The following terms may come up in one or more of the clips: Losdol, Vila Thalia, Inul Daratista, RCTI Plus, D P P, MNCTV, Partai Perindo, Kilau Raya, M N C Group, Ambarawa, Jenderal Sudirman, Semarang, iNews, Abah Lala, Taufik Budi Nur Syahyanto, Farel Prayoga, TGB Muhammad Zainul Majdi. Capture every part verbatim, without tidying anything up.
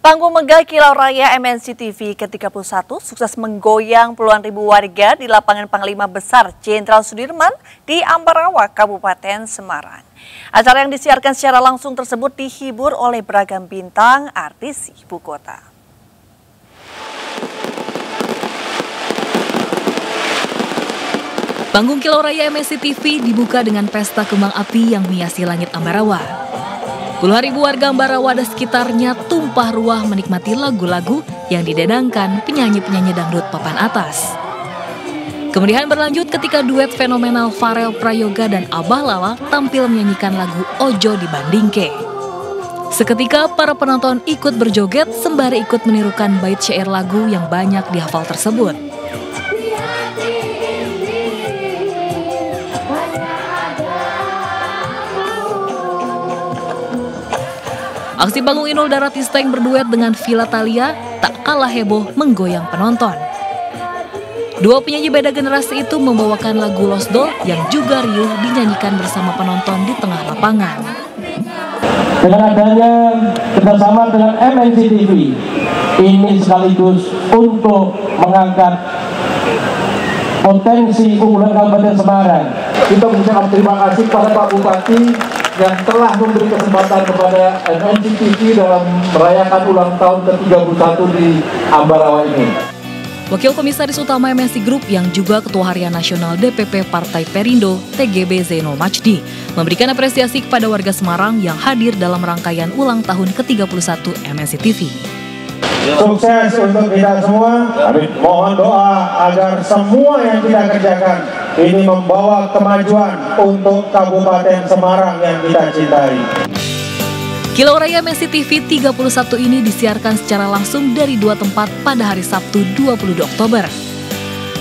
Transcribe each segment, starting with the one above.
Panggung megah Kilau Raya M N C T V ke tiga puluh satu sukses menggoyang puluhan ribu warga di lapangan Panglima Besar Jenderal Sudirman di Ambarawa, Kabupaten Semarang. Acara yang disiarkan secara langsung tersebut dihibur oleh beragam bintang artis ibu kota. Panggung Kilau Raya M N C T V dibuka dengan pesta kembang api yang menghiasi langit Ambarawa. Puluhan ribu warga Ambarawa dan sekitarnya tumpah ruah menikmati lagu-lagu yang didendangkan penyanyi-penyanyi dangdut papan atas. Kemeriahan berlanjut ketika duet fenomenal Farel Prayoga dan Abah Lala tampil menyanyikan lagu Ojo Dibandingke. Seketika para penonton ikut berjoget sembari ikut menirukan bait syair lagu yang banyak dihafal tersebut. Aksi panggung Inul Daratista yang berduet dengan Vila Thalia tak kalah heboh menggoyang penonton. Dua penyanyi beda generasi itu membawakan lagu Losdol yang juga riuh dinyanyikan bersama penonton di tengah lapangan. Dengan adanya kerjasama dengan M N C T V, ini sekaligus untuk mengangkat potensi unggulan Kabupaten Semarang. Kita mengucapkan terima kasih kepada Pak Bupati yang telah memberi kesempatan kepada M N C T V dalam merayakan ulang tahun ke tiga puluh satu di Ambarawa ini. Wakil Komisaris Utama M N C Group yang juga Ketua Harian Nasional D P P Partai Perindo T G B Zainul Majdi memberikan apresiasi kepada warga Semarang yang hadir dalam rangkaian ulang tahun ke tiga puluh satu M N C T V. Sukses untuk kita semua. Mohon doa agar semua yang kita kerjakan ini membawa kemajuan untuk Kabupaten Semarang yang kita cintai. Kilau Raya M N C T V tiga puluh satu ini disiarkan secara langsung dari dua tempat pada hari Sabtu dua puluh dua Oktober.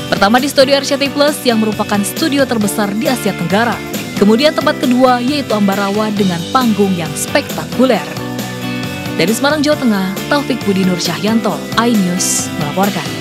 Pertama di studio R C T I Plus yang merupakan studio terbesar di Asia Tenggara. Kemudian tempat kedua yaitu Ambarawa dengan panggung yang spektakuler. Dari Semarang, Jawa Tengah, Taufik Budi Nur Syahyanto, iNews melaporkan.